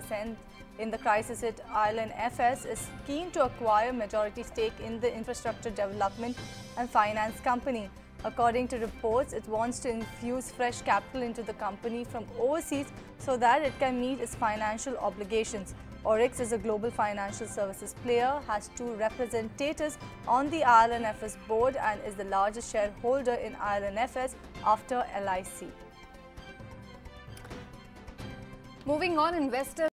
6% in the crisis hit IL&FS is keen to acquire majority stake in the infrastructure development and finance company. According to reports, it wants to infuse fresh capital into the company from overseas so that it can meet its financial obligations. Orix is a global financial services player, has two representatives on the IL&FS board and is the largest shareholder in IL&FS after LIC. Moving on, investors